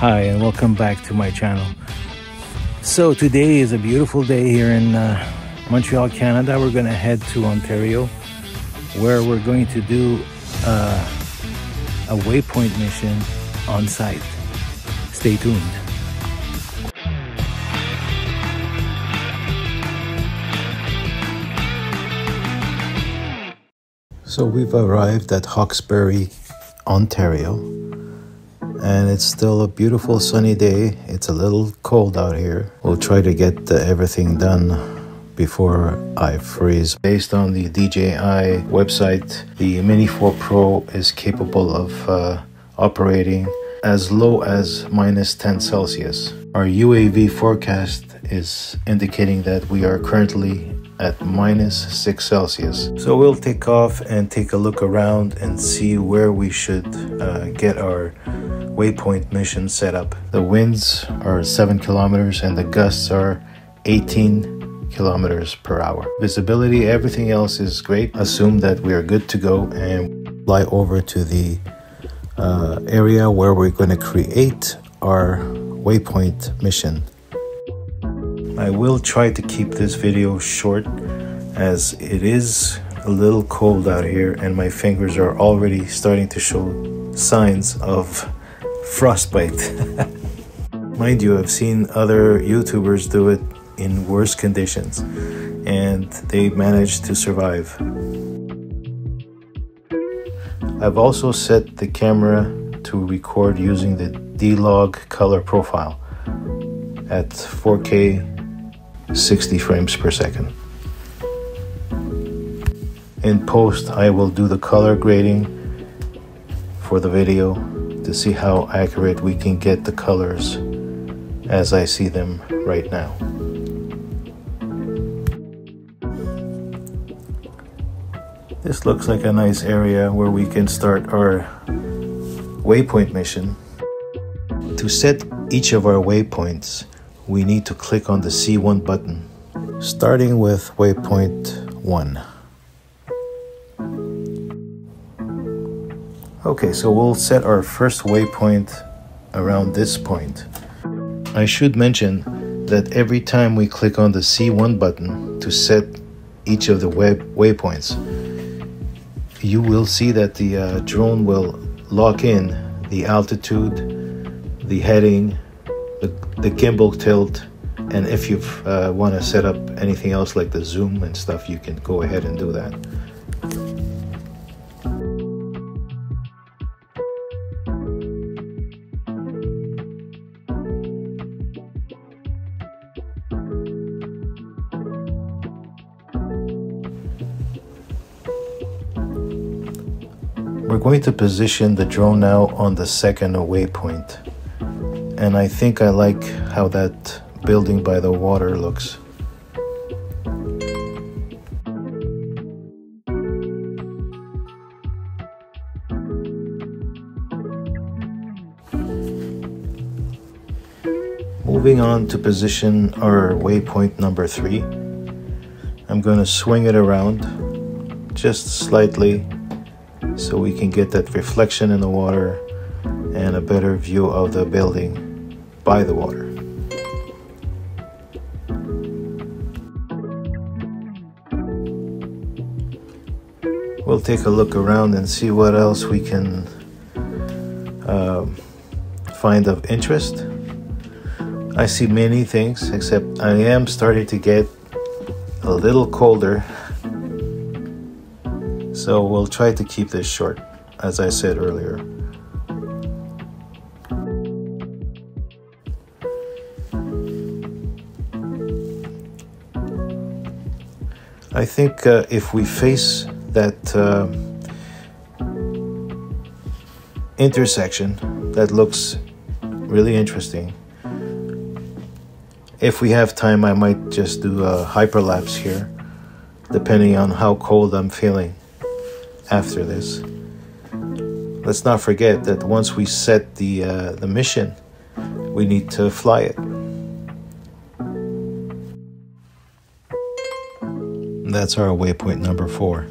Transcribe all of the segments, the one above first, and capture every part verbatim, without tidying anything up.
Hi and welcome back to my channel. So today is a beautiful day here in uh, Montreal, Canada. We're gonna head to Ontario where we're going to do uh, a waypoint mission on site. Stay tuned. So we've arrived at Hawkesbury, Ontario, and it's still a beautiful sunny day. It's a little cold out here. We'll try to get everything done before I freeze. Based on the D J I website, the Mini four Pro is capable of uh, operating as low as minus ten Celsius. Our U A V forecast is indicating that we are currently at minus six Celsius. So we'll take off and take a look around and see where we should uh, get our waypoint mission set up. The winds are seven kilometers and the gusts are eighteen kilometers per hour. Visibility, everything else is great. Assume that we are good to go and fly over to the uh, area where we're going to create our waypoint mission. I will try to keep this video short as it is a little cold out here and my fingers are already starting to show signs of frostbite. Mind you, I've seen other YouTubers do it in worse conditions and they managed to survive. I've also set the camera to record using the D log color profile at four K sixty frames per second. In post I will do the color grading for the video to see how accurate we can get the colors as I see them right now. This looks like a nice area where we can start our waypoint mission. To set each of our waypoints, we need to click on the C one button, starting with waypoint one. Okay, so we'll set our first waypoint around this point. I should mention that every time we click on the C one button to set each of the web waypoints, you will see that the uh, drone will lock in the altitude, the heading, the, the gimbal tilt, and if you uh, want to set up anything else like the zoom and stuff, you can go ahead and do that. We're going to position the drone now on the second waypoint. And I think I like how that building by the water looks. Moving on to position our waypoint number three. I'm going to swing it around just slightly, so we can get that reflection in the water and a better view of the building by the water. We'll take a look around and see what else we can uh, find of interest. I see many things, except I am starting to get a little colder. So we'll try to keep this short, as I said earlier. I think uh, if we face that uh, intersection, that looks really interesting. If we have time, I might just do a hyperlapse here, depending on how cold I'm feeling after this. Let's not forget that once we set the uh, the mission, we need to fly it. That's our waypoint number four.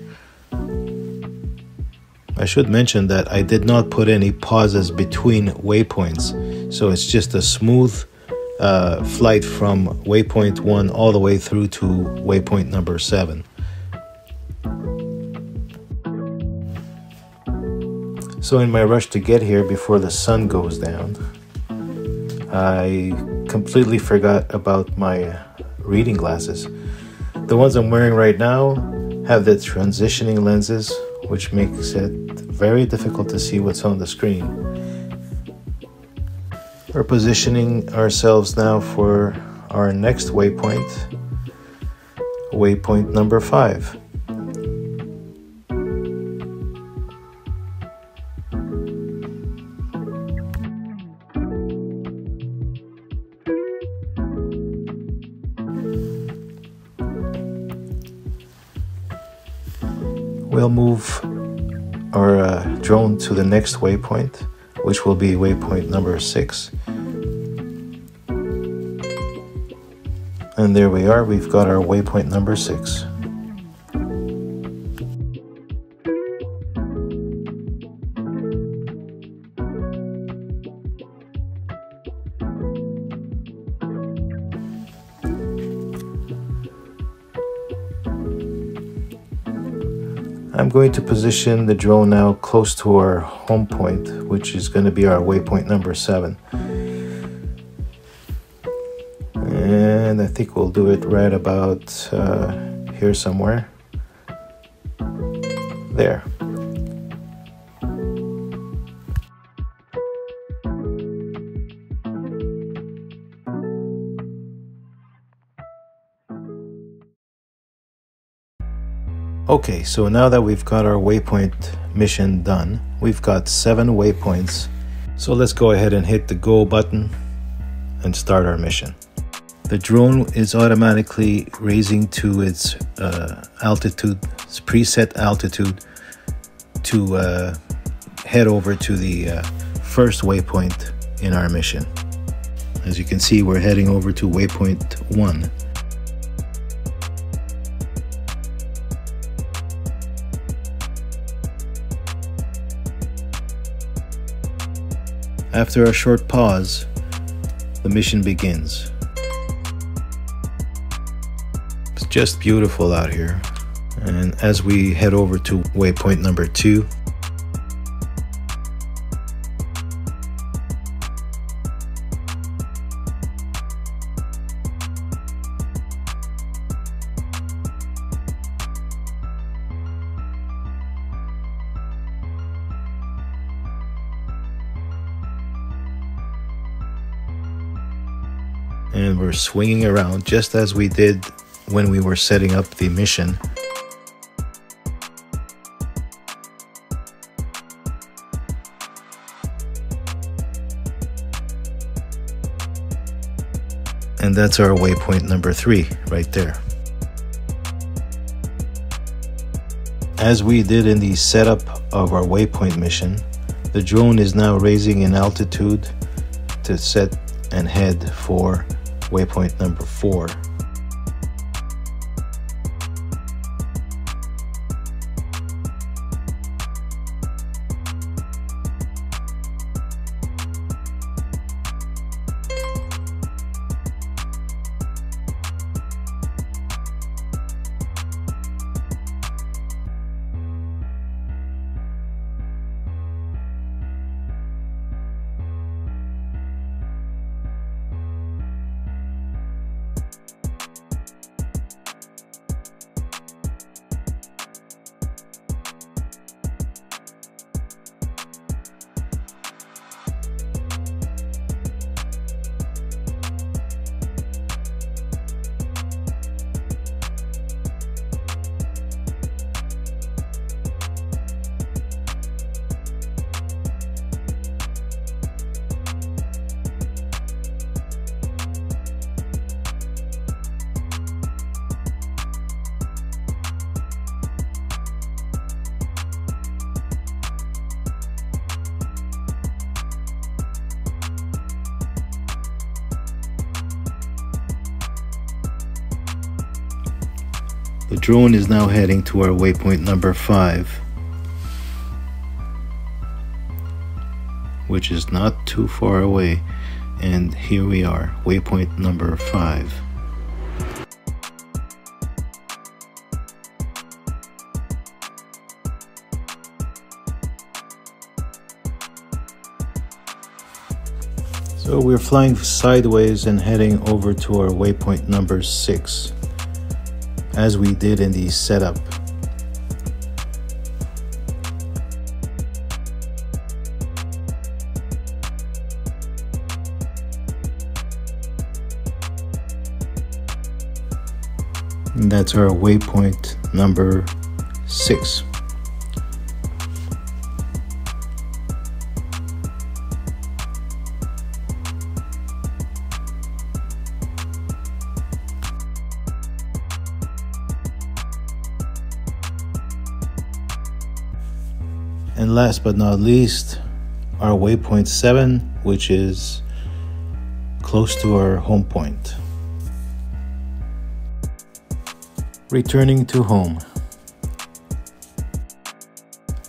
I should mention that I did not put any pauses between waypoints, So it's just a smooth uh, flight from waypoint one all the way through to waypoint number seven. So in my rush to get here before the sun goes down, I completely forgot about my reading glasses. The ones I'm wearing right now have the transitioning lenses, which makes it very difficult to see what's on the screen. We're positioning ourselves now for our next waypoint, waypoint number five. We'll move our uh, drone to the next waypoint, which will be waypoint number six. And there we are, we've got our waypoint number six. I'm going to position the drone now close to our home point, which is going to be our waypoint number seven. And I think we'll do it right about uh, here somewhere. There. Okay, so now that we've got our waypoint mission done, we've got seven waypoints. So let's go ahead and hit the go button and start our mission. The drone is automatically raising to its uh, altitude, its preset altitude, to uh, head over to the uh, first waypoint in our mission. As you can see, we're heading over to waypoint one. After a short pause, the mission begins. It's just beautiful out here. And as we head over to waypoint number two, and we're swinging around just as we did when we were setting up the mission. And that's our waypoint number three right there. As we did in the setup of our waypoint mission, the drone is now raising in altitude to set and head for waypoint number four. The drone is now heading to our waypoint number five, which is not too far away. and here we are, waypoint number five. So we're flying sideways and heading over to our waypoint number six, as we did in the setup. And that's our waypoint number six. And last but not least, our waypoint seven, which is close to our home point. Returning to home.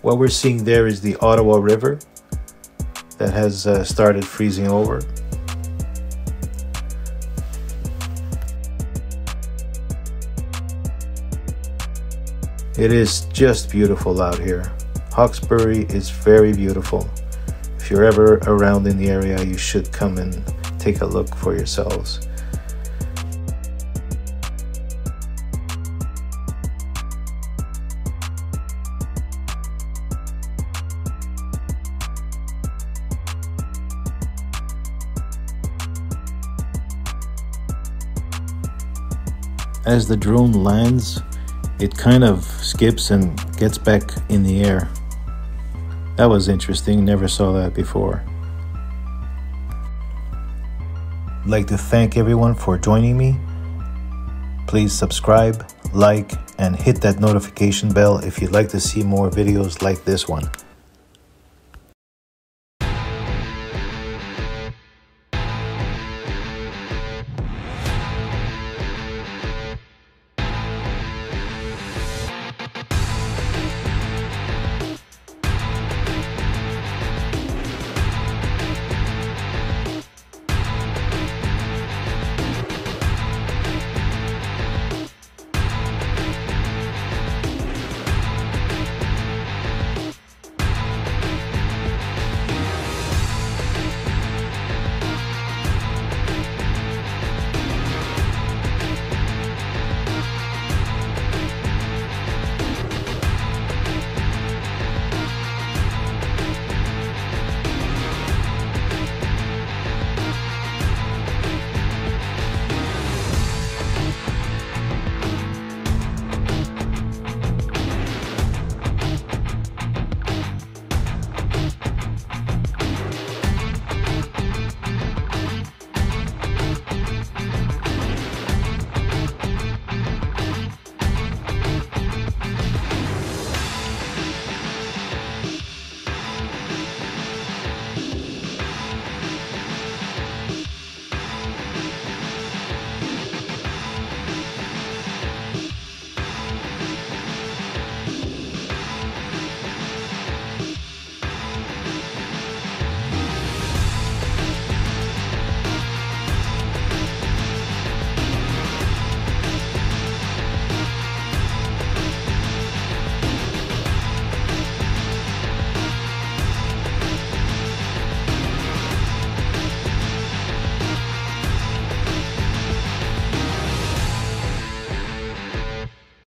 What we're seeing there is the Ottawa River that has uh, started freezing over. It is just beautiful out here. Hawkesbury is very beautiful. If you're ever around in the area, you should come and take a look for yourselves. As the drone lands, it kind of skips and gets back in the air. That was interesting, never saw that before. I'd like to thank everyone for joining me. Please subscribe, like, and hit that notification bell if you'd like to see more videos like this one.